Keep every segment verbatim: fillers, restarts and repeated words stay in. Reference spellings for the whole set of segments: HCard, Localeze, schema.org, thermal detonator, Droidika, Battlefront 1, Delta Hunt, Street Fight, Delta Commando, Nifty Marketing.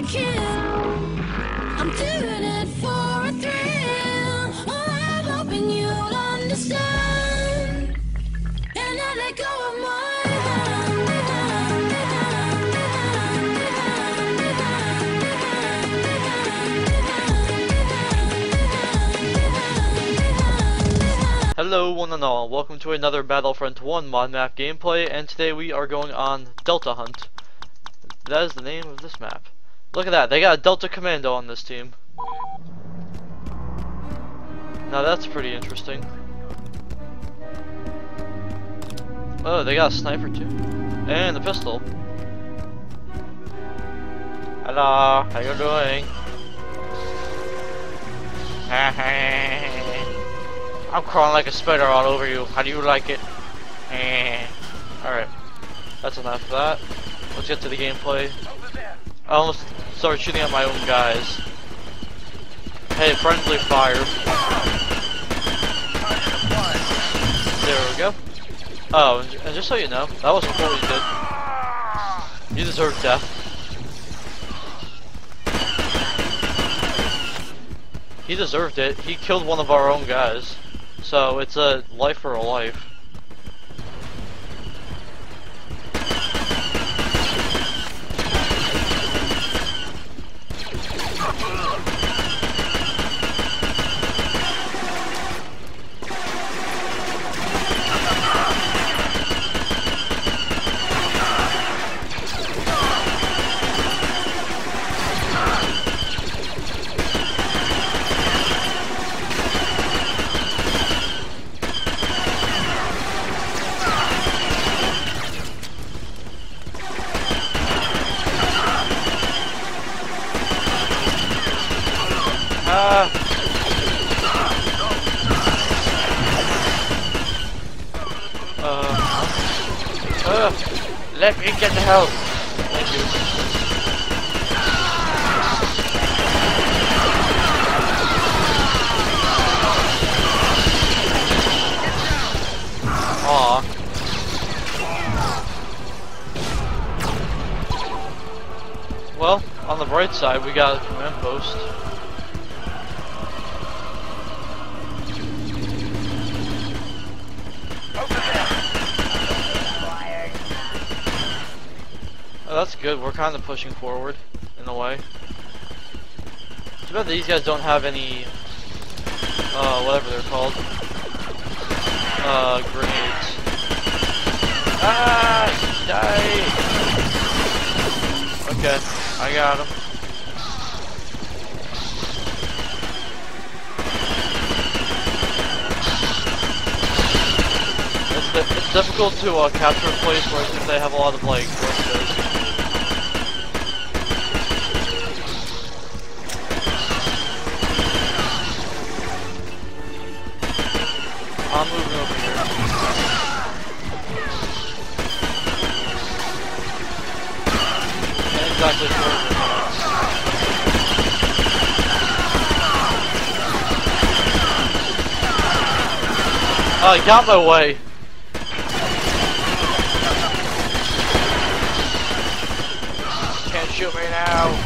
a kid. I'm doing it for a thrill. Well, I'm hoping you'll understand. And I let go of my Hello one and all, welcome to another Battlefront one mod map gameplay, and today we are going on Delta Hunt. That is the name of this map. Look at that, they got a Delta Commando on this team. Now that's pretty interesting. Oh, they got a sniper too. And a pistol. Hello, how you doing? I'm crawling like a spider all over you. How do you like it? Eh. Alright. That's enough of that. Let's get to the gameplay. I almost started shooting at my own guys. Hey, friendly fire. There we go. Oh, and just so you know, that wasn't what you did. You deserve death. He deserved it. He killed one of our own guys. So it's a life for a life. Let me get the help. Thank you. Aww. Well, on the bright side, we got a command post. Oh, that's good. We're kind of pushing forward, in a way. It's about that these guys don't have any, uh, whatever they're called, uh, grenades. Ah, die! Okay, I got him. It's, di it's difficult to uh, capture a place where if they have a lot of like weapons. I'm moving over here. And exactly I uh, got my way. Can't shoot me now.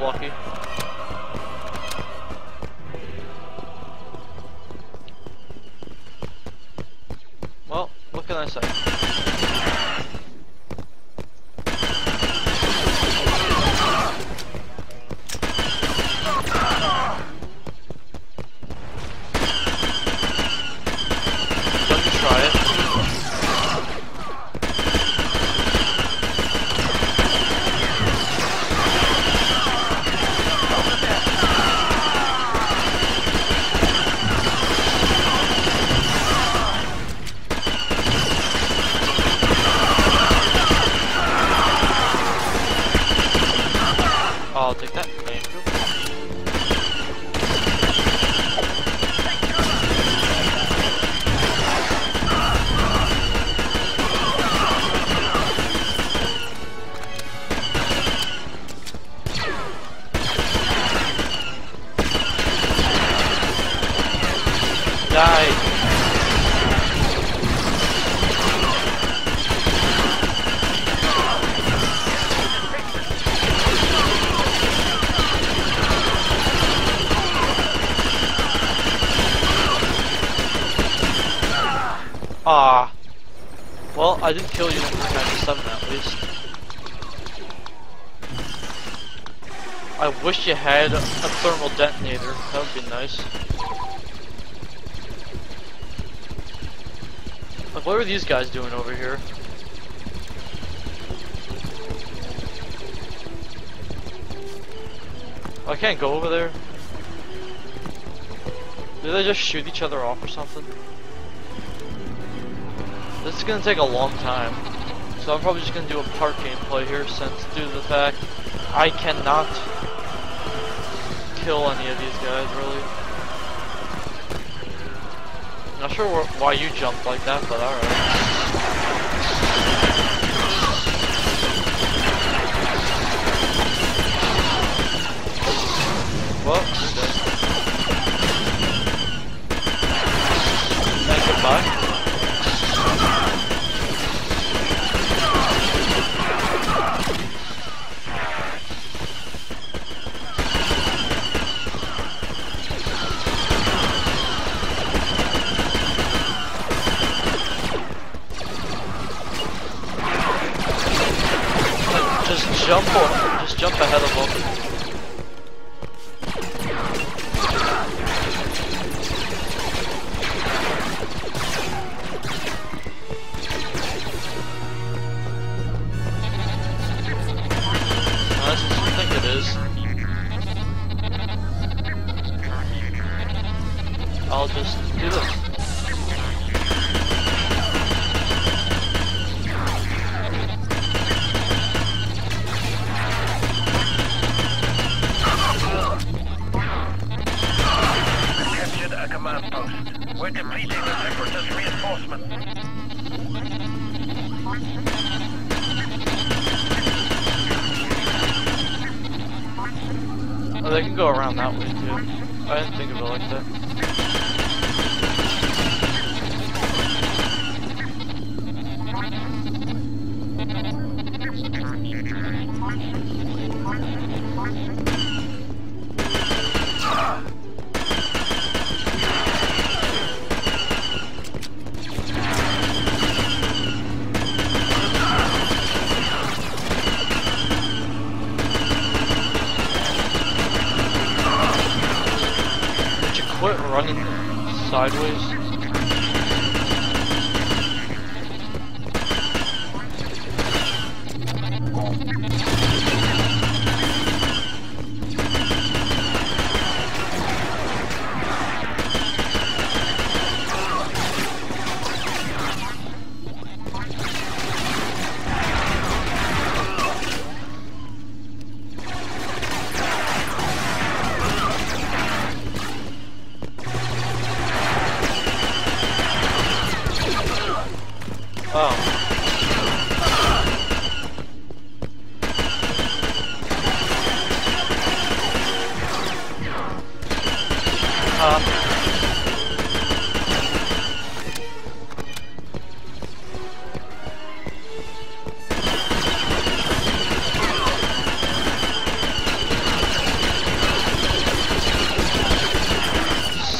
Lucky. Well, what can I say? Let me try it. I didn't kill you in ninety-seven at least. I wish you had a thermal detonator, that would be nice. Like, what were these guys doing over here? I can't go over there. Did they just shoot each other off or something? This is gonna take a long time, so I'm probably just gonna do a part gameplay here, since due to the fact I cannot kill any of these guys really. Not sure wh why you jumped like that, but alright. Well, okay. And goodbye. Like, just jump on, just jump ahead of them. I'll just do this. We captured a command post. We're depleting the separatist reinforcement. Oh, they can go around that way too. I didn't think of it like that. Quit running sideways.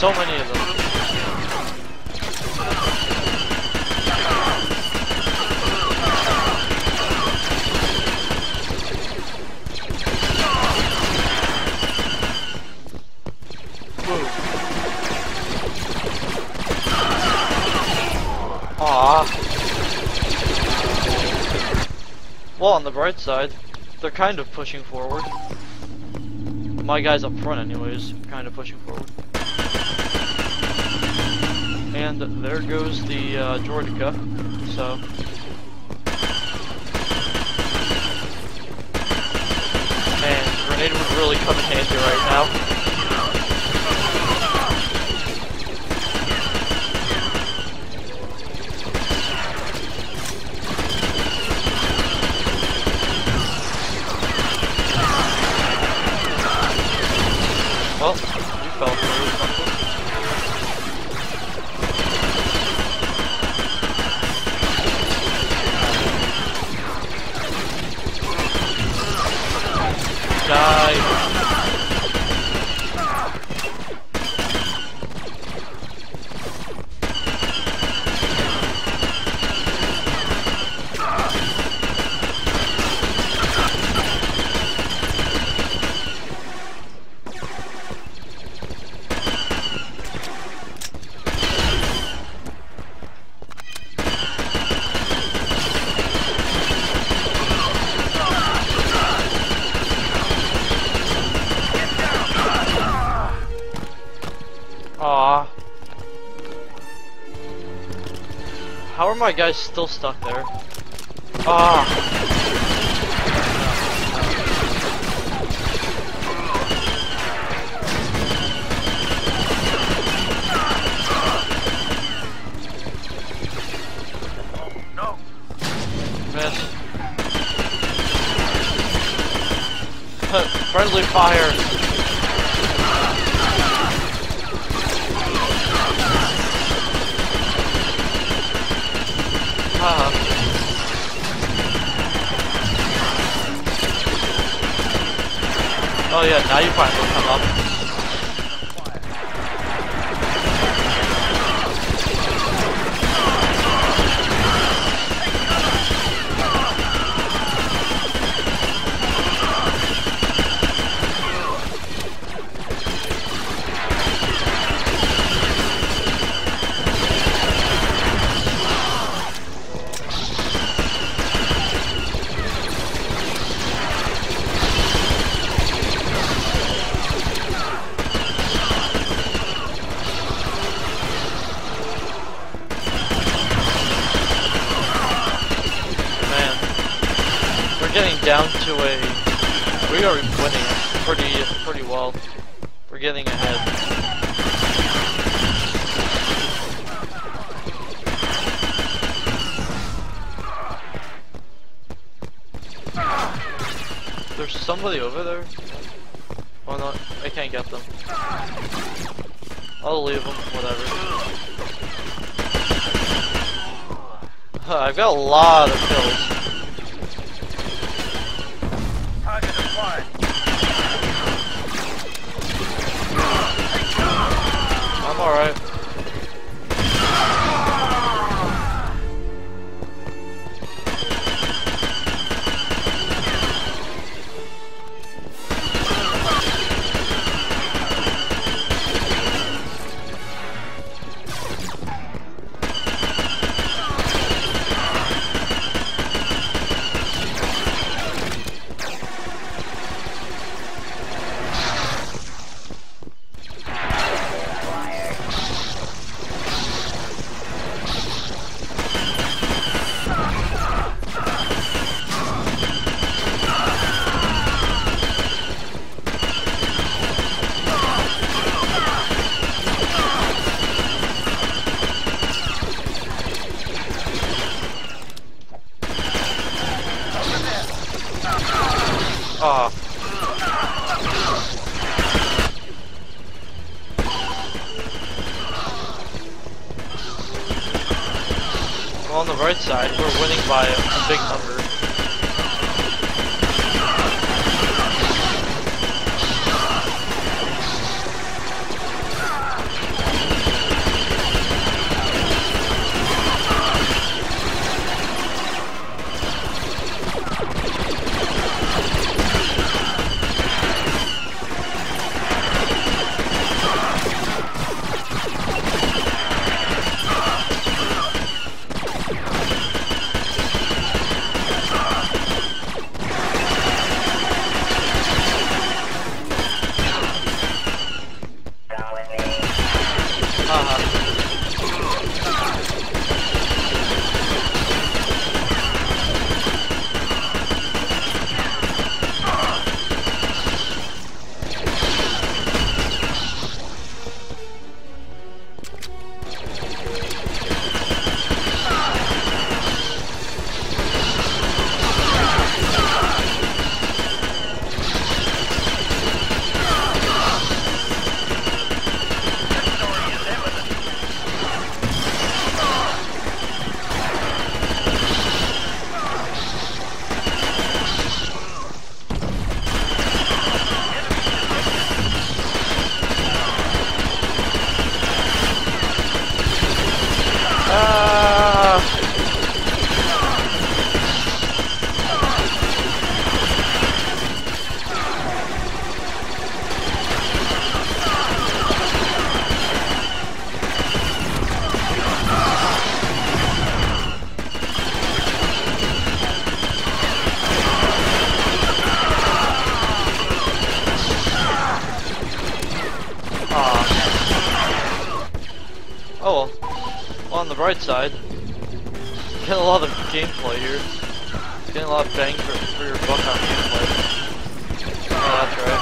So many of them. Aww. Well, on the bright side, they're kind of pushing forward. My guys up front anyways, kind of pushing forward. And there goes the uh, Droidika, so... Man, grenade would really come in handy right now. Well, you fell through something. Die. my guy's still stuck there. Ah! No. Miss. Friendly fire. Oh yeah, now you finally will come up. Down to a, we are winning pretty pretty well. We're getting ahead. There's somebody over there. Oh no, I can't get them. I'll leave them. Whatever. Huh, I've got a lot of kills. I'm alright. Oh. Well, on the right side, we're winning by a big number. Right side. getting a lot of gameplay here. It's getting a lot of bang for, for your buck on gameplay. Oh, that's right.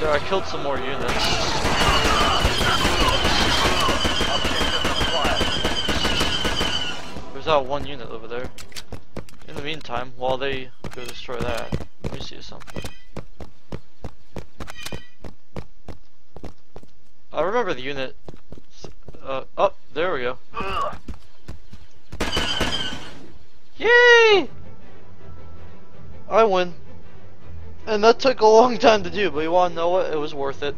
There, I killed some more units. There's that one unit over there. In the meantime, while they go destroy that, let me see something. I remember the unit. Uh, oh, there we go. Yay! I win. And that took a long time to do, but you wanna know what? It was worth it.